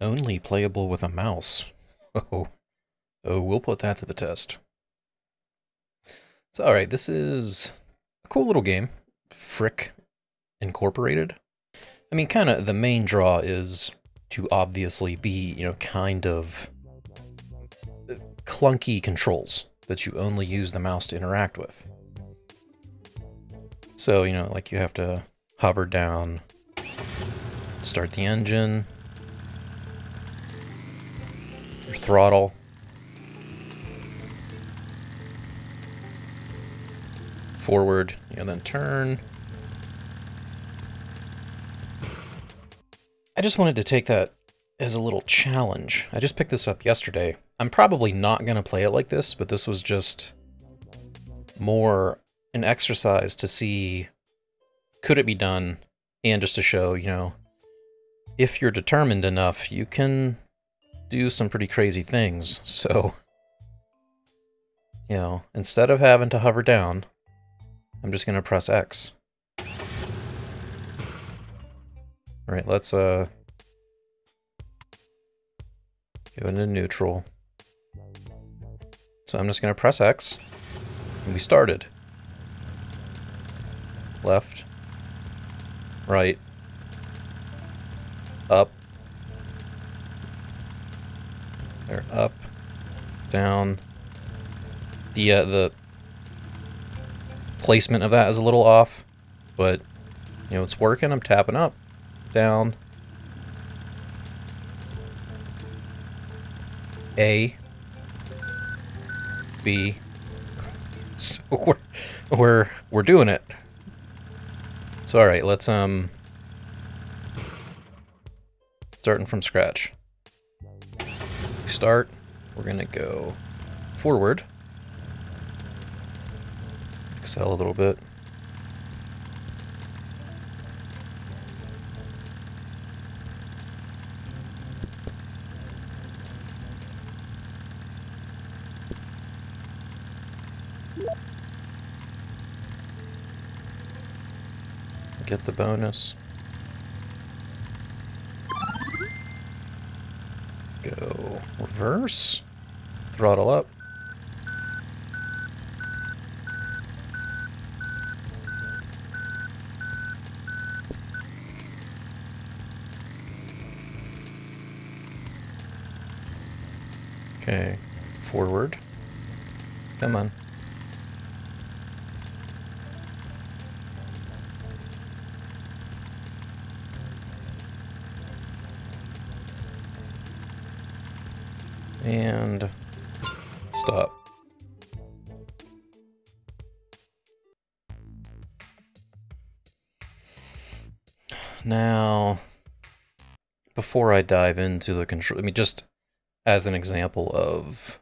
Only playable with a mouse. Oh, we'll put that to the test. So, all right, this is a cool little game, Frick Incorporated. I mean, kind of the main draw is to obviously be, you know, kind of clunky controls that you only use the mouse to interact with. So, you know, like you have to hover down, start the engine, your throttle. Forward, you know, then turn. I just wanted to take that as a little challenge. I just picked this up yesterday. I'm probably not going to play it like this, but this was just more an exercise to see, could it be done? And just to show, you know, if you're determined enough, you can do some pretty crazy things. So, you know, instead of having to hover down, I'm just gonna press X. All right, let's go into neutral. So I'm just gonna press X, and we started. Left, right, up, there, up, down. The placement of that is a little off, but you know, it's working. I'm tapping up, down, A, B. So we're doing it. So all right, let's starting from scratch. Start. We're gonna go forward. Excel a little bit. Get the bonus. Go reverse. Throttle up. Okay, forward. Come on. And stop. Now, before I dive into the control, I mean, just as an example of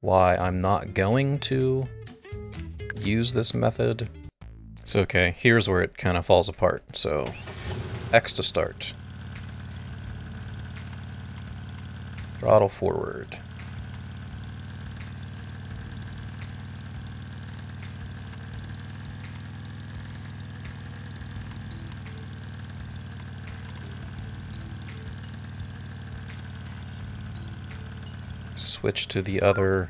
why I'm not going to use this method. So, okay, here's where it kind of falls apart. So, X to start. Throttle forward. Switch to the other,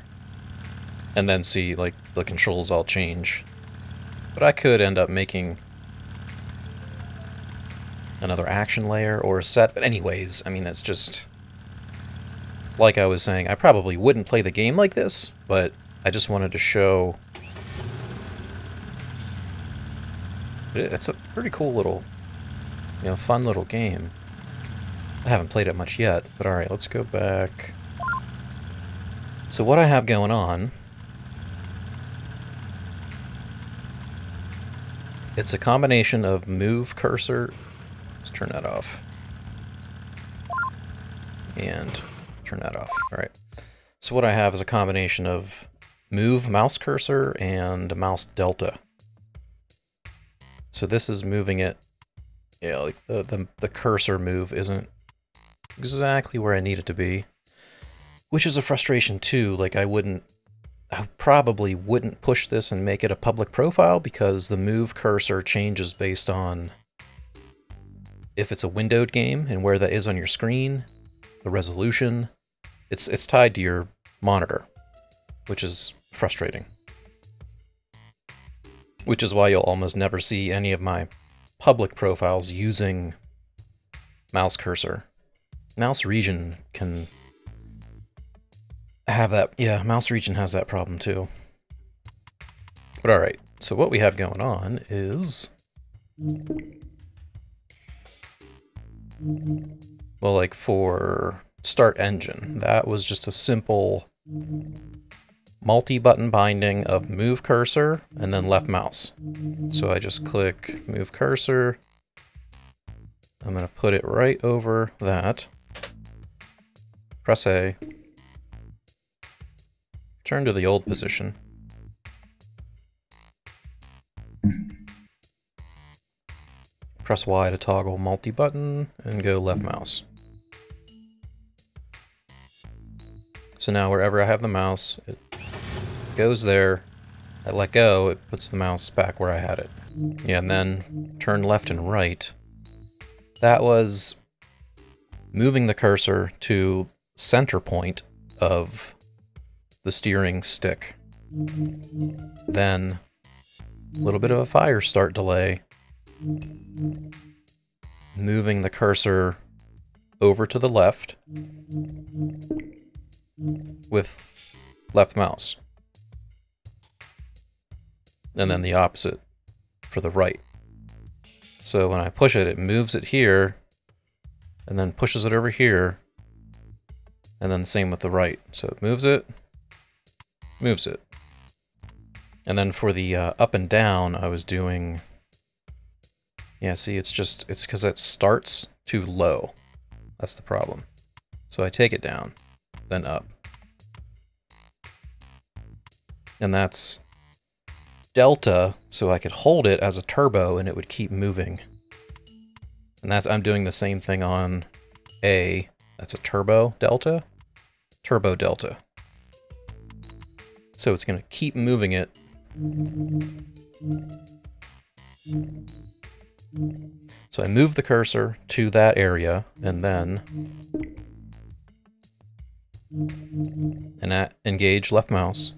and then see, like, the controls all change. But I could end up making another action layer or a set. But anyways, I mean, that's just, like I was saying, I probably wouldn't play the game like this, but I just wanted to show. It's a pretty cool little, you know, fun little game. I haven't played it much yet, but all right, let's go back. So what I have going on, it's a combination of move cursor, let's turn that off, and turn that off, all right. So what I have is a combination of move mouse cursor and mouse delta. So this is moving it, yeah, like the cursor move isn't exactly where I need it to be. Which is a frustration too, like I probably wouldn't push this and make it a public profile because the move cursor changes based on if it's a windowed game and where that is on your screen, the resolution. It's tied to your monitor, which is frustrating. Which is why you'll almost never see any of my public profiles using mouse cursor. Mouse region can have that. Yeah, mouse region has that problem too. But all right, so what we have going on is, well, like for start engine, that was just a simple multi-button binding of move cursor and then left mouse. So I just click move cursor. I'm going to put it right over that. Press A. Turn to the old position. Press Y to toggle multi-button and go left mouse. So now wherever I have the mouse, it goes there. I let go, it puts the mouse back where I had it. Yeah, and then turn left and right. That was moving the cursor to center point of the steering stick. Then a little bit of a fire start delay, moving the cursor over to the left with left mouse. And then the opposite for the right. So when I push it, it moves it here, and then pushes it over here, and then the same with the right. So it moves it. And then for the up and down, I was doing, yeah, see, it's just, it's because it starts too low. That's the problem. So I take it down, then up. And that's delta, so I could hold it as a turbo and it would keep moving. And that's, I'm doing the same thing on A. That's a turbo delta. So it's going to keep moving it. So I move the cursor to that area, and then engage left mouse.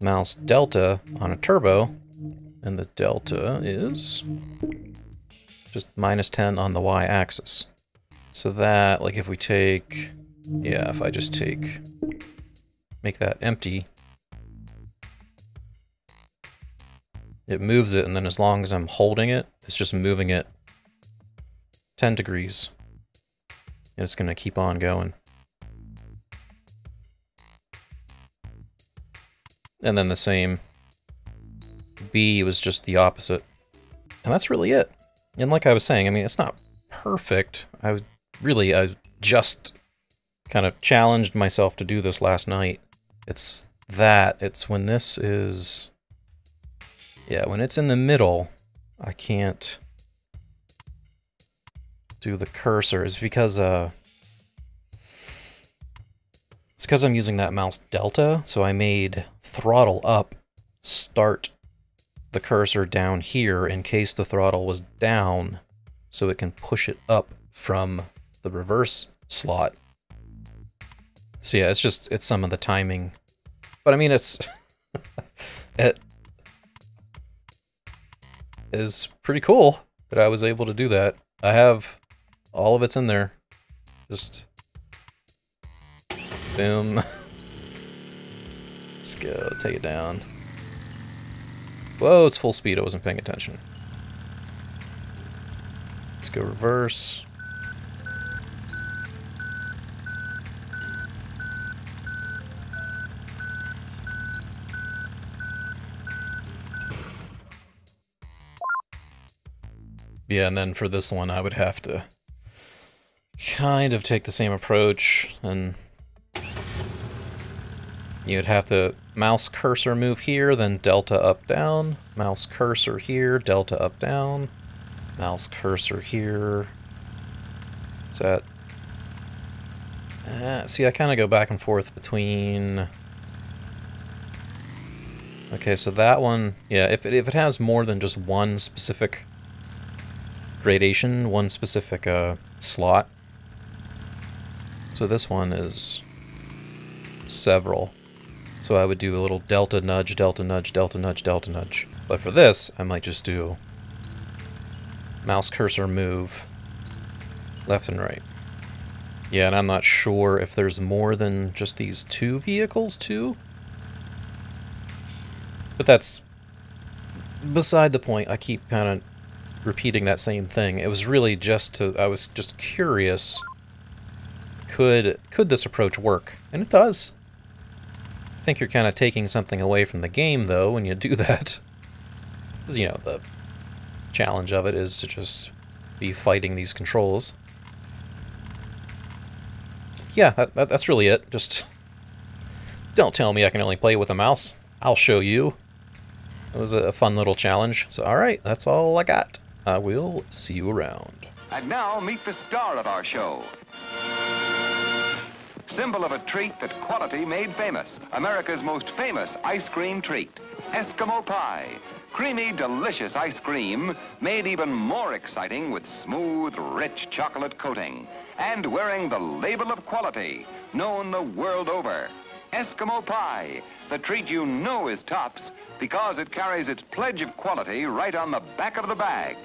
Mouse delta on a turbo, and the delta is just -10 on the y-axis. So that, like if we take, yeah, if I just take, make that empty, it moves it, and then as long as I'm holding it, it's just moving it 10 degrees, and it's gonna keep on going. And then the same. B was just the opposite. And that's really it. And like I was saying, I mean, it's not perfect. I just kind of challenged myself to do this last night. It's that. It's when this is, yeah, when it's in the middle, I can't do the cursor. It's because, it's because I'm using that mouse delta, so I made throttle up start the cursor down here in case the throttle was down, so it can push it up from the reverse slot. So yeah, it's just, it's some of the timing. But I mean, it's, it is pretty cool that I was able to do that. I have all of it's in there. Just boom. Let's go, take it down. Whoa, it's full speed, I wasn't paying attention. Let's go reverse. Yeah, and then for this one, I would have to kind of take the same approach, and you'd have to mouse cursor move here, then delta up down, mouse cursor here, delta up down, mouse cursor here. Is that, see, I kind of go back and forth between, okay, so that one, yeah, if it has more than just one specific gradation, one specific slot, So this one is several. So I would do a little delta nudge, delta nudge, delta nudge, delta nudge. But for this, I might just do mouse cursor move left and right. Yeah, and I'm not sure if there's more than just these two vehicles too. But that's beside the point. I keep kind of repeating that same thing. It was really just to, I was just curious, could this approach work? And it does. I think you're kind of taking something away from the game though when you do that. Because, you know, the challenge of it is to just be fighting these controls. Yeah, that's really it. Just don't tell me I can only play with a mouse. I'll show you. It was a fun little challenge. So, all right, that's all I got. I will see you around. And now meet the star of our show. Symbol of a treat that quality made famous. America's most famous ice cream treat, Eskimo Pie. Creamy, delicious ice cream made even more exciting with smooth, rich chocolate coating and wearing the label of quality known the world over. Eskimo Pie, the treat you know is tops because it carries its pledge of quality right on the back of the bag.